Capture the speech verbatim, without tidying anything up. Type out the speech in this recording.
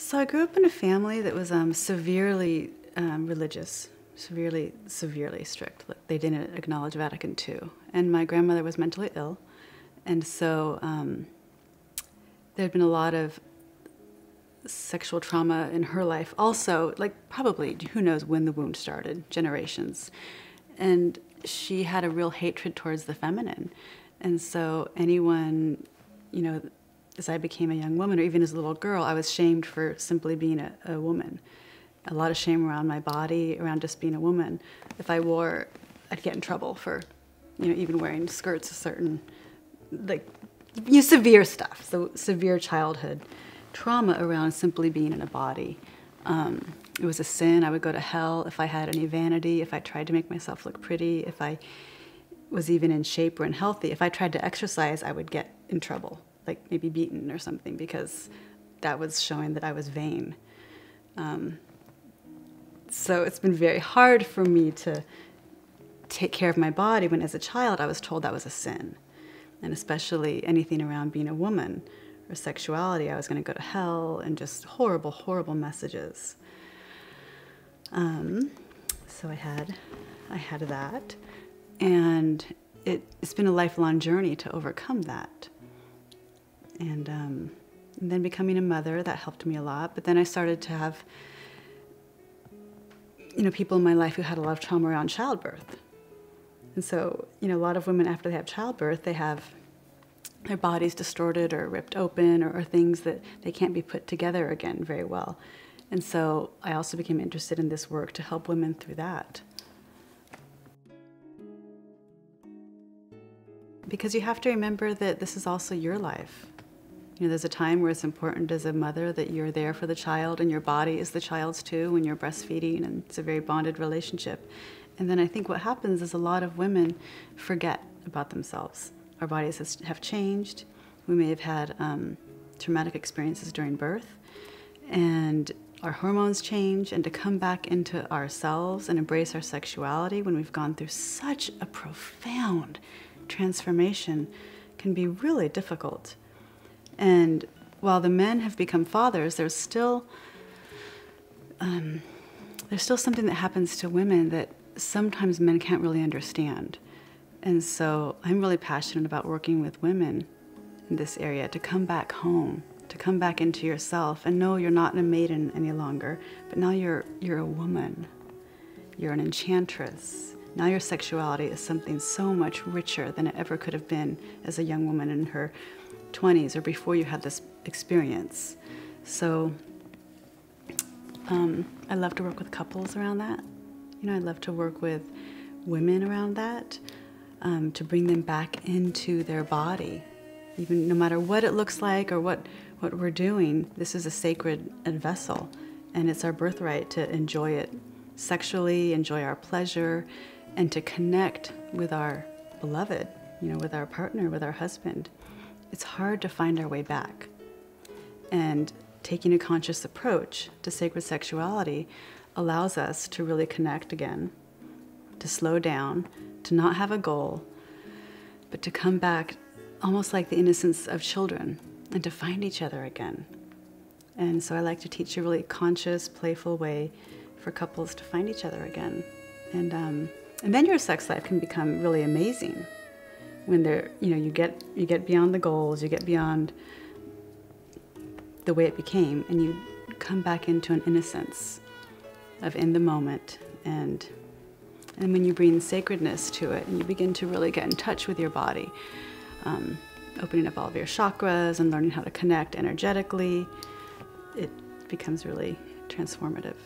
So I grew up in a family that was um, severely um, religious, severely, severely strict. They didn't acknowledge Vatican two. And my grandmother was mentally ill. And so um, there had been a lot of sexual trauma in her life. Also, like probably, who knows when the wound started, generations. And she had a real hatred towards the feminine. And so anyone, you know, as I became a young woman, or even as a little girl, I was shamed for simply being a, a woman. A lot of shame around my body, around just being a woman. If I wore, I'd get in trouble for, you know, even wearing skirts, a certain, like, you know, severe stuff. So severe childhood trauma around simply being in a body. Um, it was a sin. I would go to hell if I had any vanity, if I tried to make myself look pretty, if I was even in shape or unhealthy. If I tried to exercise, I would get in trouble, like maybe beaten or something, because that was showing that I was vain. Um, so it's been very hard for me to take care of my body when as a child I was told that was a sin. And especially anything around being a woman or sexuality, I was gonna go to hell, and just horrible, horrible messages. Um, so I had, I had that. And it, it's been a lifelong journey to overcome that. And, um, and then becoming a mother, that helped me a lot. But then I started to have, you know, people in my life who had a lot of trauma around childbirth. And so, you know, a lot of women after they have childbirth, they have their bodies distorted or ripped open, or, or things that they can't be put together again very well. And so I also became interested in this work to help women through that. Because you have to remember that this is also your life. You know, there's a time where it's important as a mother that you're there for the child, and your body is the child's too when you're breastfeeding, and it's a very bonded relationship. And then I think what happens is a lot of women forget about themselves. Our bodies has, have changed. We may have had um, traumatic experiences during birth, and our hormones change, and to come back into ourselves and embrace our sexuality when we've gone through such a profound transformation can be really difficult. And while the men have become fathers, there's still um, there's still something that happens to women that sometimes men can't really understand. And so I'm really passionate about working with women in this area to come back home, to come back into yourself, and no, you're not a maiden any longer, but now you're you're a woman. You're an enchantress. Now your sexuality is something so much richer than it ever could have been as a young woman in her twenties or before you had this experience. So um, I love to work with couples around that. You know, I love to work with women around that, um, to bring them back into their body. Even no matter what it looks like or what, what we're doing, this is a sacred vessel, and it's our birthright to enjoy it sexually, enjoy our pleasure, and to connect with our beloved, you know, with our partner, with our husband. It's hard to find our way back. And taking a conscious approach to sacred sexuality allows us to really connect again, to slow down, to not have a goal, but to come back almost like the innocence of children and to find each other again. And so I like to teach a really conscious, playful way for couples to find each other again. And, um, and then your sex life can become really amazing. When they're, you know, you get you get beyond the goals, you get beyond the way it became, and you come back into an innocence of in the moment, and and when you bring sacredness to it, and you begin to really get in touch with your body, um, opening up all of your chakras and learning how to connect energetically, it becomes really transformative.